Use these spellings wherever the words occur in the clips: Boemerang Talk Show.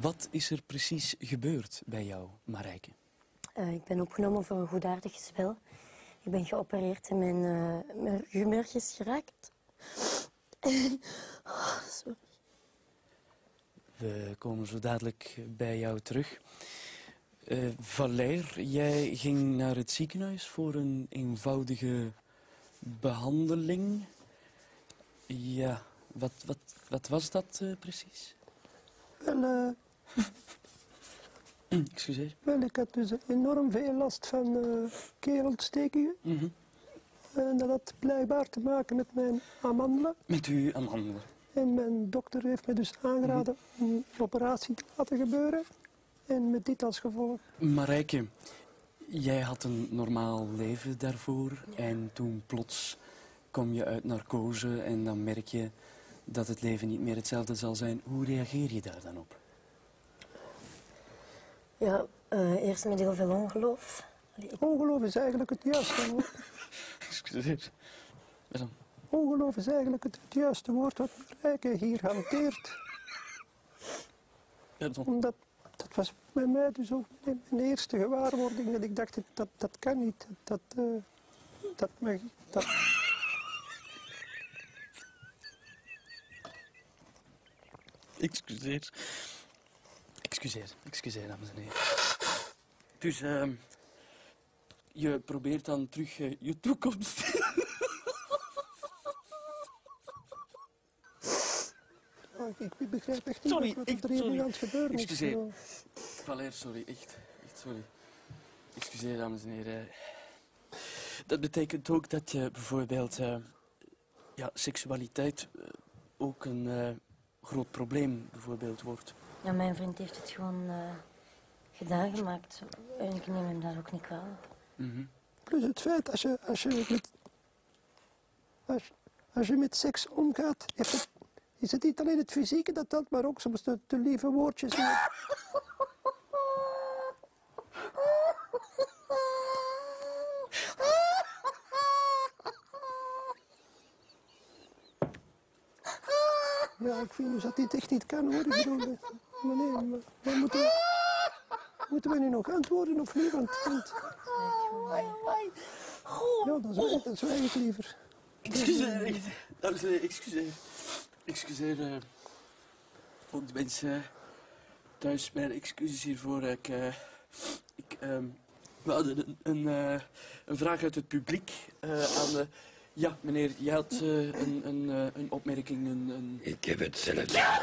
Wat is er precies gebeurd bij jou, Marijke? Ik ben opgenomen voor een goedaardig spel. Ik ben geopereerd en mijn ruggenmerg is geraakt. Oh, sorry. We komen zo dadelijk bij jou terug. Valère, jij ging naar het ziekenhuis voor een eenvoudige behandeling. Ja, wat was dat precies? Wel, excuseer. Wel, ik had dus enorm veel last van keelontstekingen. En dat had blijkbaar te maken met mijn amandelen. Met uw amandelen. En mijn dokter heeft me dus aangeraden om een operatie te laten gebeuren. En met dit als gevolg. Marijke, jij had een normaal leven daarvoor. Ja. En toen plots kom je uit narcose en dan merk je dat het leven niet meer hetzelfde zal zijn. Hoe reageer je daar dan op? Ja, eerst met heel veel ongeloof. Allee, ongeloof is eigenlijk het juiste woord. Excuseer. Ongeloof is eigenlijk het juiste woord wat Marijke hier hanteert. Pardon. Omdat dat was bij mij dus ook mijn eerste gewaarwording. Dat ik dacht, dat kan niet. Dat mag... Dat... Excuseer. Excuseer, dames en heren. Dus, je probeert dan terug je toekomst... Ik begrijp echt niet wat er hier nu aan het gebeuren is. Excuseer. Valère, sorry. Echt sorry. Excuseer, dames en heren. Dat betekent ook dat je bijvoorbeeld... ja, seksualiteit ook een groot probleem bijvoorbeeld wordt. Ja, mijn vriend heeft het gewoon gedaan gemaakt. En ik neem hem daar ook niet kwalijk. Plus het feit, als je met seks omgaat... Is het niet alleen het fysieke dat telt, maar ook soms de lieve woordjes. Ja, ik vind dus dat dit echt niet kan, hoor. Ik bedoel, meneer, maar moeten we nu nog antwoorden of niet? Want... Ja, dat zwijg ik liever. Excuseer, dames en heren, excuseer. Excuseer ook de mensen thuis, mijn excuses hiervoor. We hadden een vraag uit het publiek aan de... Ja, meneer, jij had een opmerking, Ik heb hetzelfde. Ja.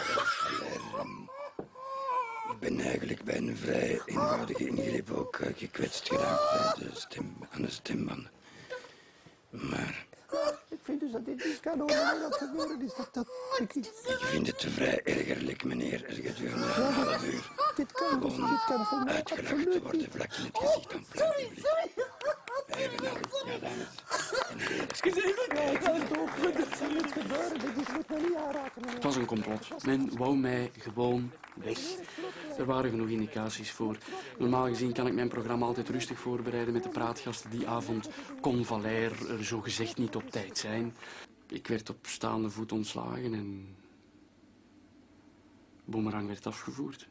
Ik ben eigenlijk bij een vrij eenvoudige ingreep ook gekwetst geraakt bij de stembanden. Maar... Ik vind dus dat dit niet kan overal dat gebeuren is. Ik vind het vrij ergerlijk, meneer, als je gedurende een half uur gewoon uitgelacht worden, vlak in het gezicht aan plein publiek. Ja, dames en heren. Excuseer, ik kan het ook niet gebeuren, dit moet me niet aanraken. Het was een complot. Men wou mij gewoon weg. Er waren genoeg indicaties voor. Normaal gezien kan ik mijn programma altijd rustig voorbereiden met de praatgasten. Die avond kon Valère er zogezegd niet op tijd zijn. Ik werd op staande voet ontslagen en... Boemerang werd afgevoerd.